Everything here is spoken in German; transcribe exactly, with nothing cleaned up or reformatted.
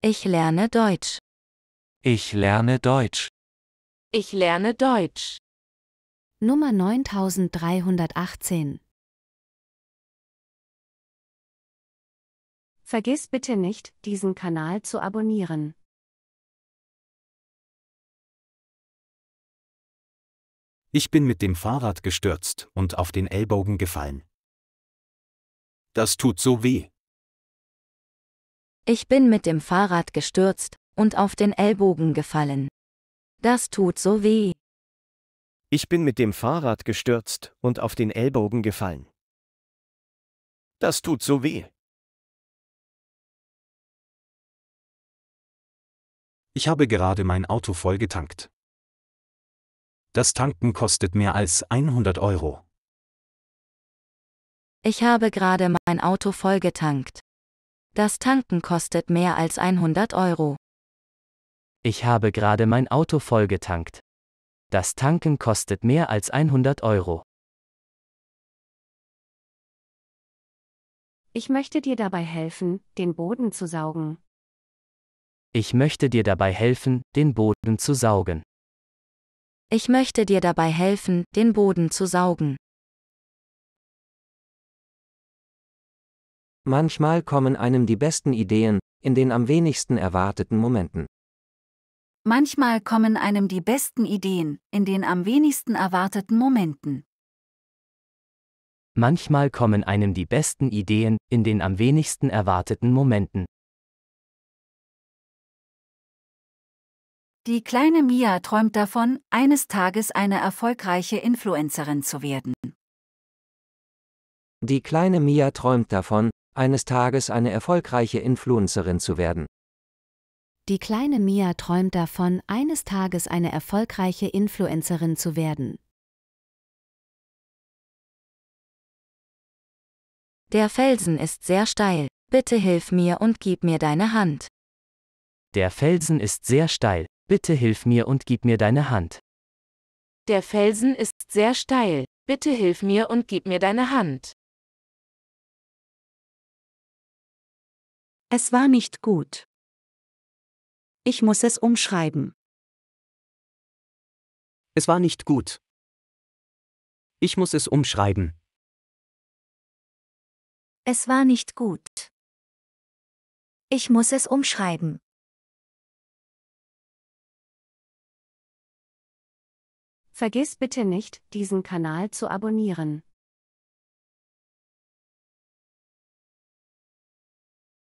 Ich lerne Deutsch. Ich lerne Deutsch. Ich lerne Deutsch. Nummer neuntausenddreihundertachtzehn. Vergiss bitte nicht, diesen Kanal zu abonnieren. Ich bin mit dem Fahrrad gestürzt und auf den Ellbogen gefallen. Das tut so weh. Ich bin mit dem Fahrrad gestürzt und auf den Ellbogen gefallen. Das tut so weh. Ich bin mit dem Fahrrad gestürzt und auf den Ellbogen gefallen. Das tut so weh. Ich habe gerade mein Auto voll getankt. Das Tanken kostet mehr als hundert Euro. Ich habe gerade mein Auto voll getankt. Das Tanken kostet mehr als hundert Euro. Ich habe gerade mein Auto voll getankt. Das Tanken kostet mehr als hundert Euro. Ich möchte dir dabei helfen, den Boden zu saugen. Ich möchte dir dabei helfen, den Boden zu saugen. Ich möchte dir dabei helfen, den Boden zu saugen. Manchmal kommen einem die besten Ideen in den am wenigsten erwarteten Momenten. Manchmal kommen einem die besten Ideen in den am wenigsten erwarteten Momenten. Manchmal kommen einem die besten Ideen in den am wenigsten erwarteten Momenten. Die kleine Mia träumt davon, eines Tages eine erfolgreiche Influencerin zu werden. Die kleine Mia träumt davon, eines Tages eine erfolgreiche Influencerin zu werden. Die kleine Mia träumt davon, eines Tages eine erfolgreiche Influencerin zu werden. Der Felsen ist sehr steil. Bitte hilf mir und gib mir deine Hand. Der Felsen ist sehr steil. Bitte hilf mir und gib mir deine Hand. Der Felsen ist sehr steil. Bitte hilf mir und gib mir deine Hand. Es war nicht gut. Ich muss es umschreiben. Es war nicht gut. Ich muss es umschreiben. Es war nicht gut. Ich muss es umschreiben. Vergiss bitte nicht, diesen Kanal zu abonnieren.